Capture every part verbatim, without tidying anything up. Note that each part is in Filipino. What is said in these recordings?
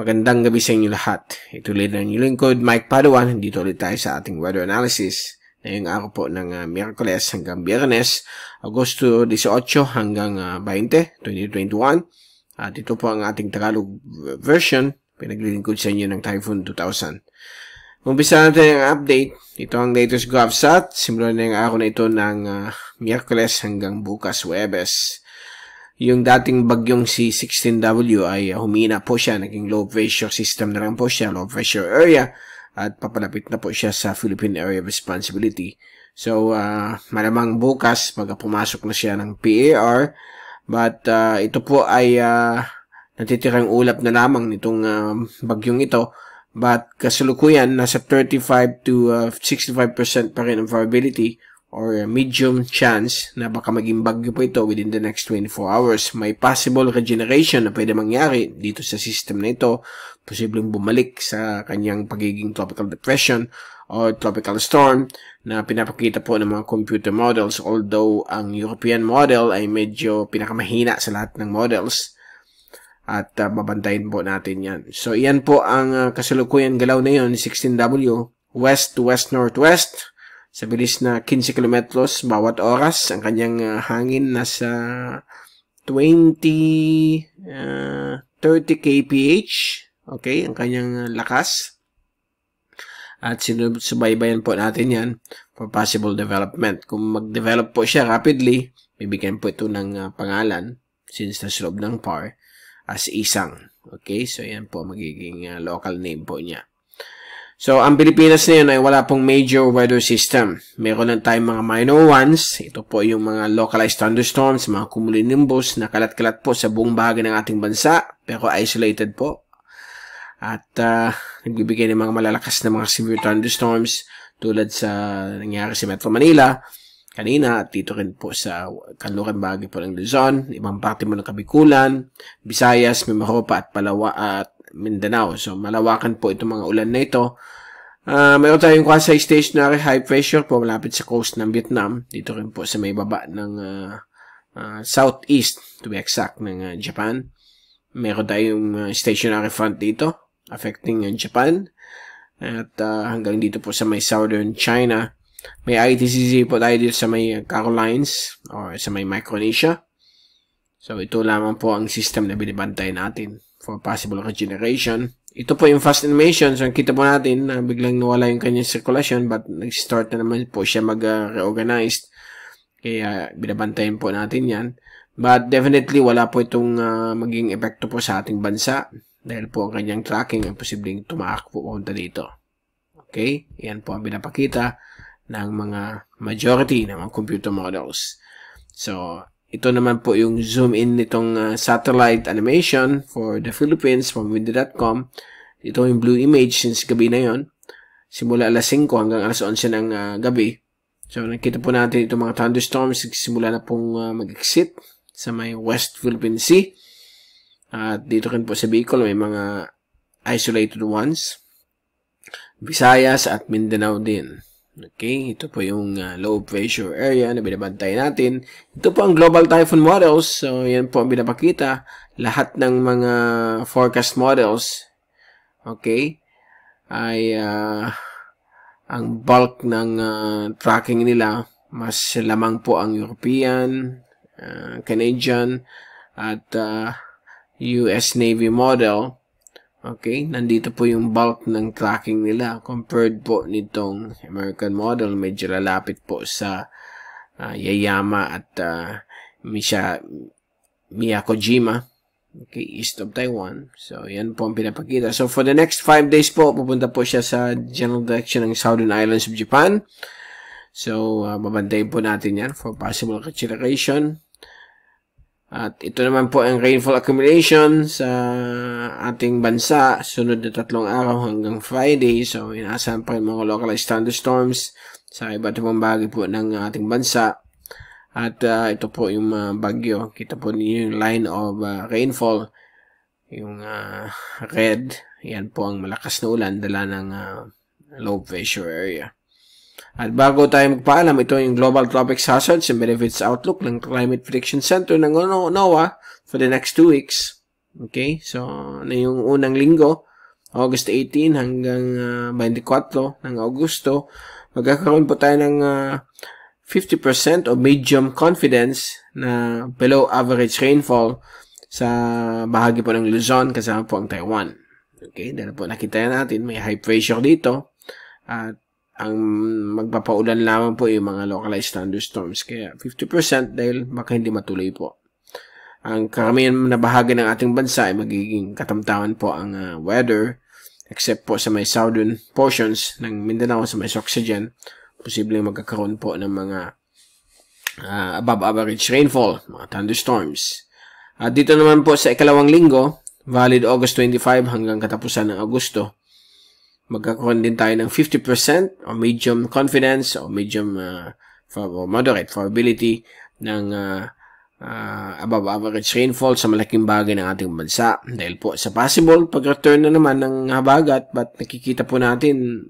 Magandang gabi sa inyo lahat. Ituloy na yung lingkod, Mike Padua. Dito ulit tayo sa ating weather analysis ngayong araw po ng uh, Miyerkules hanggang Biyernes, Agosto eighteen hanggang uh, twenty, twenty twenty-one. At ito po ang ating Tagalog version, pinaglilingkod sa inyo ng Typhoon two thousand. Umpisa natin ang update. Ito ang latest GravSat. Simulan na yung araw na ito ng uh, Miyerkules hanggang bukas Huwebes. Yung dating bagyong si sixteen W ay humina po siya, naging low pressure system na lang po siya, low pressure area, at papalapit na po siya sa Philippine Area of Responsibility. So, uh, malamang bukas, magpumasok na siya ng P A R, but uh, ito po ay uh, natitirang ulap na lamang nitong uh, bagyong ito, but kasalukuyan, nasa thirty-five to sixty-five percent pa rin ang probability or medium chance na baka maging bagyo po ito within the next twenty-four hours. May possible regeneration na pwede mangyari dito sa system na ito. Posibleng bumalik sa kanyang pagiging tropical depression or tropical storm na pinapakita po ng mga computer models, although ang European model ay medyo pinakamahina sa lahat ng models. At uh, babantayin po natin yan. So, iyan po ang uh, kasalukuyang galaw na yun, sixteen W, west to west-northwest. Sa bilis na fifteen kilometros bawat oras, ang kanyang uh, hangin nasa thirty kph. Okay, ang kanyang uh, lakas. At sinusubaybayan po natin yan for possible development. Kung mag-develop po siya rapidly, bibigyan po ito ng uh, pangalan since nasa loob ng P A R as isang. Okay, so yan po magiging uh, local name po niya. So, ang Pilipinas na yun ay wala pong major weather system. Meron lang tayong mga minor ones. Ito po yung mga localized thunderstorms, mga cumulonimbus na kalat-kalat po sa buong bahagi ng ating bansa, pero isolated po. At uh, nagbibigay ng mga malalakas na mga severe thunderstorms tulad sa nangyari sa Metro Manila kanina at dito rin po sa kanluran bahagi po ng Luzon, ibang parte mo ng Kabikulan, Visayas, Mimaropa at Palawa at Mindanao. So, malawakan po itong mga ulan na ito. Uh, mayroon tayong quasi-stationary high pressure po malapit sa coast ng Vietnam. Dito rin po sa may baba ng uh, uh, southeast, to be exact, ng uh, Japan. Meron tayong uh, stationary front dito, affecting uh, Japan. At uh, hanggang dito po sa may southern China. May I T C Z po tayo dito sa may Carolines or sa may Micronesia. So, ito lamang po ang system na binibantay natin for possible regeneration. Ito po yung fast animation. So, kita po natin na biglang nawala yung kanyang circulation but nag-start na naman po siya mag-reorganized. Kaya, binabantayin po natin yan. But, definitely, wala po itong uh, maging epekto po sa ating bansa dahil po ang kanyang tracking ay posibleng tumaak po punta dito. Okay? Yan po ang binapakita ng mga majority ng mga computer models. So, ito naman po yung zoom in nitong uh, satellite animation for the Philippines from windy dot com. Ito yung blue image since gabi na yon. Simula alas singko hanggang alas onse ng uh, gabi. So, nakita po natin itong mga thunderstorms. Simula na pong uh, mag-exit sa may West Philippine Sea. At uh, dito rin po sa Bicol, may mga isolated ones. Visayas at Mindanao din. Okay, ito po yung uh, low pressure area na binabantay natin. Ito po ang global typhoon models. So, yan po ang binapakita. Lahat ng mga forecast models, okay, ay uh, ang bulk ng uh, tracking nila. Mas lamang po ang European, uh, Canadian, at uh, U S Navy model. Okay, nandito po yung bulk ng tracking nila compared po nitong American model. Medyo lalapit po sa uh, Yayama at uh, Misha, Miyakojima, okay, east of Taiwan. So, yan po ang pinapakita. So, for the next five days po, pupunta po siya sa general direction ng Southern Islands of Japan. So, uh, babantayin po natin yan for possible regeneration. At ito naman po ang rainfall accumulation sa ating bansa. Sunod na tatlong araw hanggang Friday. So, inaasahan pa rin mga localized thunderstorms sa iba't ibang bahagi po ng ating bansa. At uh, ito po yung uh, bagyo. Kita po niyo yung line of uh, rainfall. Yung uh, red. Yan po ang malakas na ulan dala ng uh, low pressure area. At bago tayo magpaalam, ito yung Global Tropics Hazards and Benefits Outlook ng Climate Prediction Center ng NOAA for the next two weeks. Okay, so na yung unang linggo, August eighteen hanggang uh, twenty-four ng Agosto, magkakaroon po tayo ng uh, fifty percent o medium confidence na below average rainfall sa bahagi po ng Luzon kasama po ang Taiwan. Okay, dahil po nakita natin may high pressure dito at ang magpapaulan lamang po yung mga localized thunderstorms. Kaya fifty percent dahil baka hindi matuloy po. Ang karamihan na bahagi ng ating bansa ay magiging katamtaman po ang uh, weather except po sa may southern portions ng Mindanao sa may Soccsksargen. Posibleng magkakaroon po ng mga uh, above average rainfall, mga thunderstorms. At dito naman po sa ikalawang linggo, valid August twenty-five hanggang katapusan ng Agosto, magkakaroon din tayo ng fifty percent o medium confidence o medium uh, or moderate probability ng uh, Uh, above average rainfall sa malaking bagay ng ating bansa. Dahil po sa possible pag-return na naman ng habagat, but nakikita po natin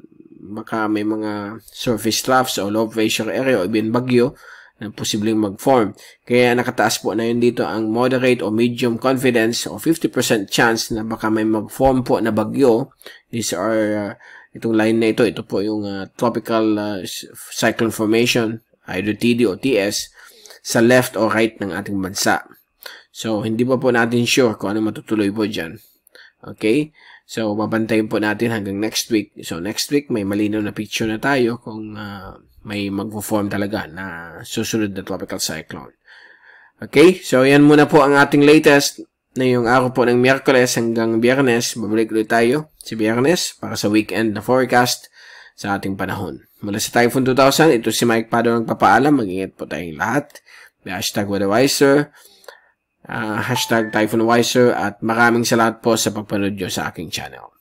baka may mga surface troughs o low pressure area o even bagyo na posibleng mag-form. Kaya nakataas po na yun dito ang moderate o medium confidence o fifty percent chance na baka may mag-form po na bagyo. These are, uh, itong line na ito, ito po yung uh, tropical uh, cyclone formation, either T D o T S, sa left or right ng ating bansa. So, hindi pa po natin sure kung ano matutuloy po dyan. Okay? So, babantayin po natin hanggang next week. So, next week, may malinaw na picture na tayo kung uh, may magpo-form talaga na susunod na tropical cyclone. Okay? So, yan muna po ang ating latest na yung araw po ng Miyerkules hanggang Biyernes. Babalik ulit tayo si Biyernes para sa weekend na forecast sa ating panahon. Mula sa Typhoon two thousand, ito si Mike Padua nagpapaalam. Mag-ingat po tayong lahat. May hashtag WeatherWiser, uh, hashtag TyphoonWiser, at maraming salamat po sa pagpanood nyo sa aking channel.